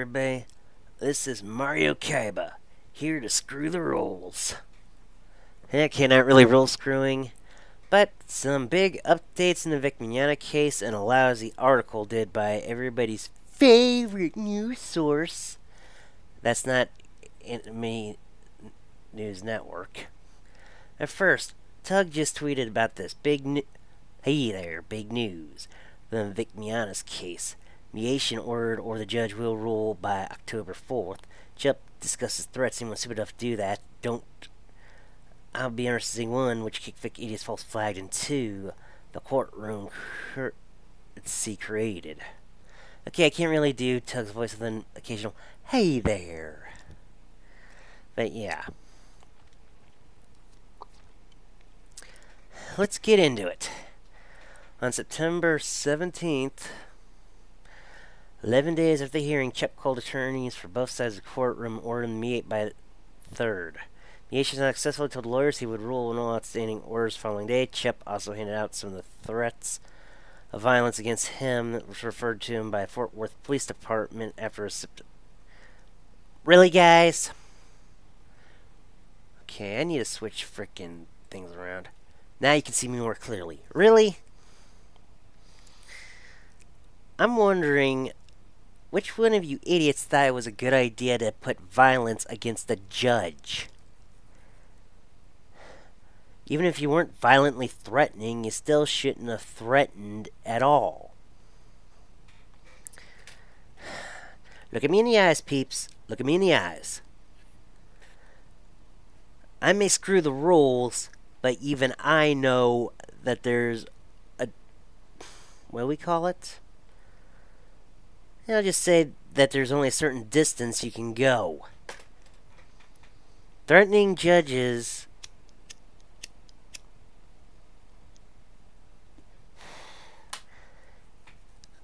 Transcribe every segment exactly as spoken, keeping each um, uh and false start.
everybody, this is Mario Kaiba, here to screw the rolls. Heck, not really roll screwing, but some big updates in the Vic Mignogna case and a lousy article did by everybody's favorite news source. That's not Anime News Network. At first, Tug just tweeted about this big new... Hey there, big news. The Vic Mignogna's case. Mediation ordered or the judge will rule by October fourth. Chupp discusses threats. Anyone stupid enough to do that? Don't. I'll be interested to see one, which kick Vic idiots false flagged, and two, the courtroom see created. Okay, I can't really do Tug's voice with an occasional "Hey there," but yeah, let's get into it. On September seventeenth. Eleven days after the hearing, Chupp called attorneys for both sides of the courtroom, ordered to mediate by the third. Mediation was not successful. He told lawyers he would rule on all outstanding orders the following day. Chupp also handed out some of the threats of violence against him that was referred to him by Fort Worth Police Department after a... Really, guys? Okay, I need to switch frickin' things around. Now you can see me more clearly. Really? I'm wondering... which one of you idiots thought it was a good idea to put violence against the judge? Even if you weren't violently threatening, you still shouldn't have threatened at all. Look at me in the eyes, peeps. Look at me in the eyes. I may screw the rules, but even I know that there's a... what do we call it? I'll just say that there's only a certain distance you can go. Threatening judges...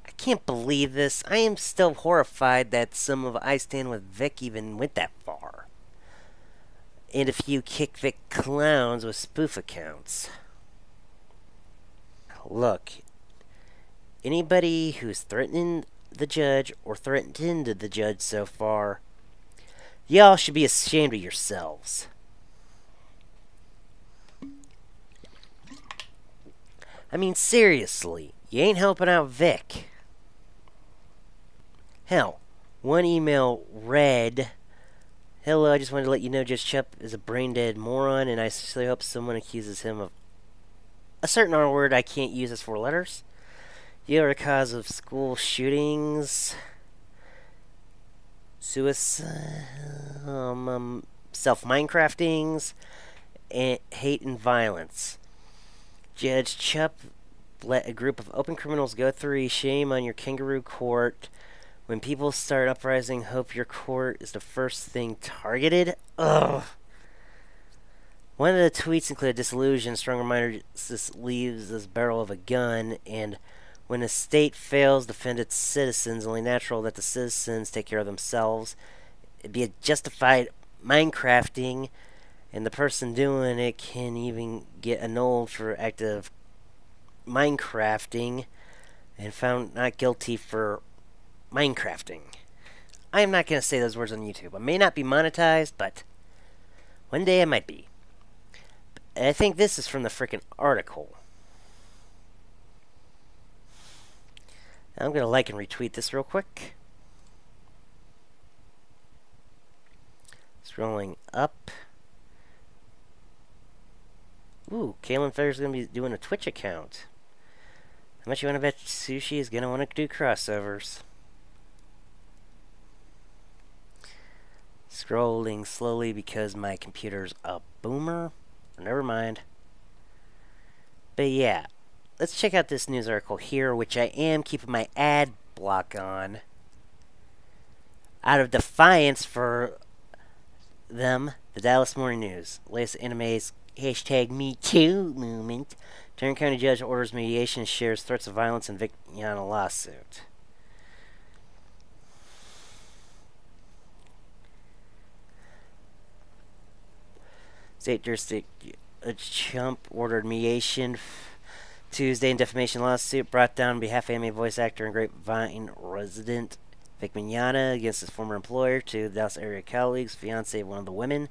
I can't believe this. I am still horrified that some of I Stand With Vic even went that far. And a few Kick Vic clowns with spoof accounts. Look, anybody who's threatening the judge or threatened the judge so far, y'all should be ashamed of yourselves. I mean, seriously, you ain't helping out Vic. Hell, one email read, "Hello, I just wanted to let you know Judge Chupp is a brain-dead moron, and I sincerely hope someone accuses him of a certain R word I can't use as four letters. You are a cause of school shootings, suicide, um, um, self-minecraftings, and hate and violence. Judge Chupp let a group of open criminals go through. Shame on your kangaroo court. When people start uprising, hope your court is the first thing targeted." Ugh. One of the tweets included "Disillusion, strong reminder this leaves this barrel of a gun," and "When a state fails to defend its citizens, only natural that the citizens take care of themselves. It'd be a justified Minecrafting, and the person doing it can even get annulled for active Minecrafting and found not guilty for Minecrafting." I am not going to say those words on YouTube. I may not be monetized, but one day I might be. And I think this is from the frickin' article. I'm going to like and retweet this real quick. Scrolling up. Ooh, Kaylin Fetter's going to be doing a Twitch account. How much you want to bet Sushi is going to want to do crossovers? Scrolling slowly because my computer's a boomer. Never mind. But yeah. Let's check out this news article here, which I am keeping my ad block on out of defiance for them. The Dallas Morning News, latest anime's hashtag Me Too movement. Tarrant County judge orders mediation and shares threats of violence in Vic Mignogna lawsuit. State jurisdiction Chupp ordered mediation Tuesday in defamation lawsuit brought down on behalf of anime voice actor and Grapevine resident Vic Mignogna against his former employer, two Dallas area colleagues, fiance of one of the women.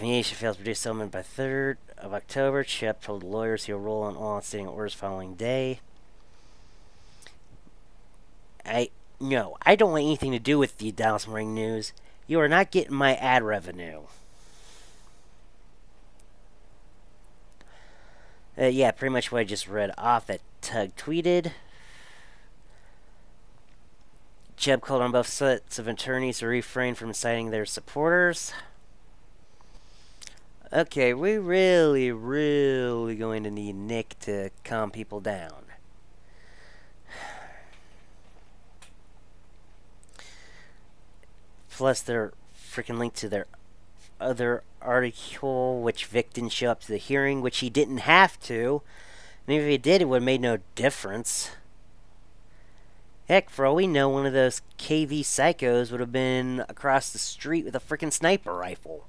Mediation fails to produce settlement by third of October. Chupp told lawyers he'll roll on all outstanding orders following day. I no, I don't want anything to do with the Dallas Morning News. You are not getting my ad revenue. Uh, yeah, pretty much what I just read off that Tug tweeted. Chupp called on both sets of attorneys to refrain from citing their supporters. Okay, we really, really going to need Nick to calm people down. Plus their freaking link to their other article, which Vic didn't show up to the hearing, which he didn't have to. And if he did, it would have made no difference. Heck, for all we know, one of those K V psychos would have been across the street with a freaking sniper rifle.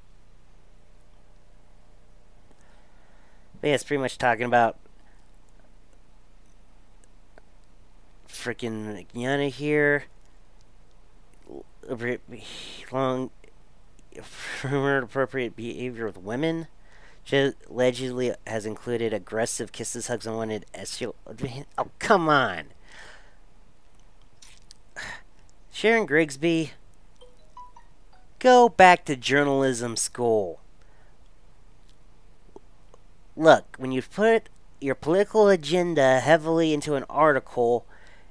But yeah, it's pretty much talking about freaking Mignogna here. Long rumored appropriate behavior with women. She allegedly has included aggressive kisses, hugs, unwanted sexual. Oh, come on. Sharon Grigsby, go back to journalism school. Look, when you put your political agenda heavily into an article,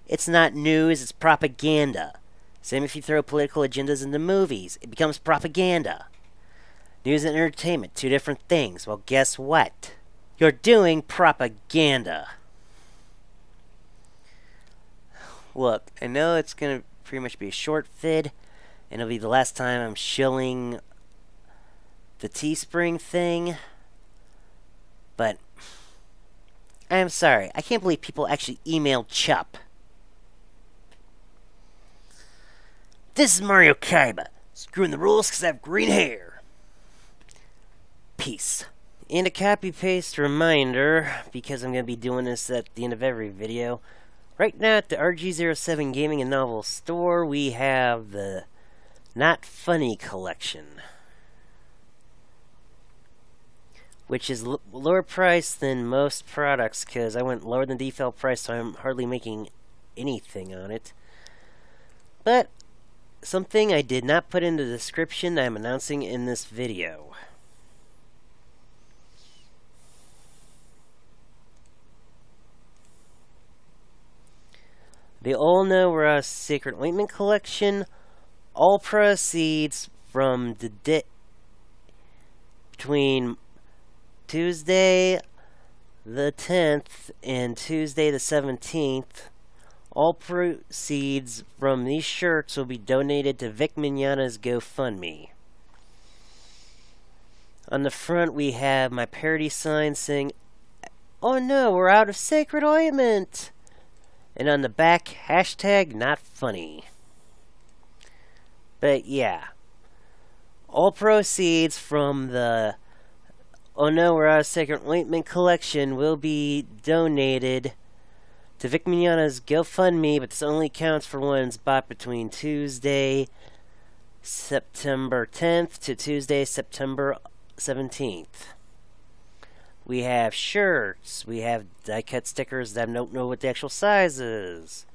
it's not news, it's propaganda. Same if you throw political agendas into movies. It becomes propaganda. News and entertainment, two different things. Well, guess what? You're doing propaganda. Look, I know it's going to pretty much be a short vid, and it'll be the last time I'm shilling the Teespring thing, but I am sorry. I can't believe people actually emailed Chupp. This is Mario Kaiba, screwing the rules because I have green hair. Peace. And a copy-paste reminder, because I'm going to be doing this at the end of every video. Right now at the R G zero seven Gaming and Novel Store, we have the Not Funny Collection, which is l lower price than most products, because I went lower than default price, so I'm hardly making anything on it. But something I did not put in the description I'm announcing in this video. The All-Know-Ra Sacred Ointment Collection. All proceeds from the day between Tuesday the tenth and Tuesday the seventeenth. All proceeds from these shirts will be donated to Vic Mignogna's GoFundMe. On the front we have my parody sign saying, "Oh no, we're out of sacred ointment!" And on the back, hashtag not funny. But yeah. All proceeds from the Oh No, We're Out of Sacred Ointment collection will be donated to Vic Mignogna's GoFundMe, but this only counts for ones bought between Tuesday, September tenth to Tuesday, September seventeenth. We have shirts, we have die-cut stickers that I don't know what the actual size is,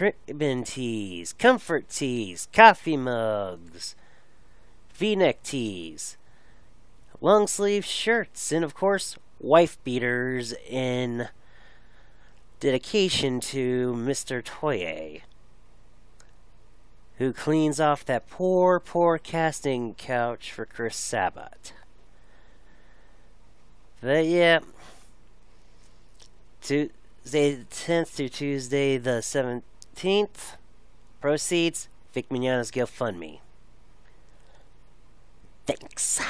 ribbon tees, comfort tees, coffee mugs, v-neck tees, long-sleeve shirts, and of course, wife beaters in dedication to Mister Toye, who cleans off that poor, poor casting couch for Chris Sabat. But yeah, Tuesday the tenth through Tuesday the seventeenth, proceeds Vic Mignogna's GoFundMe. Thanks.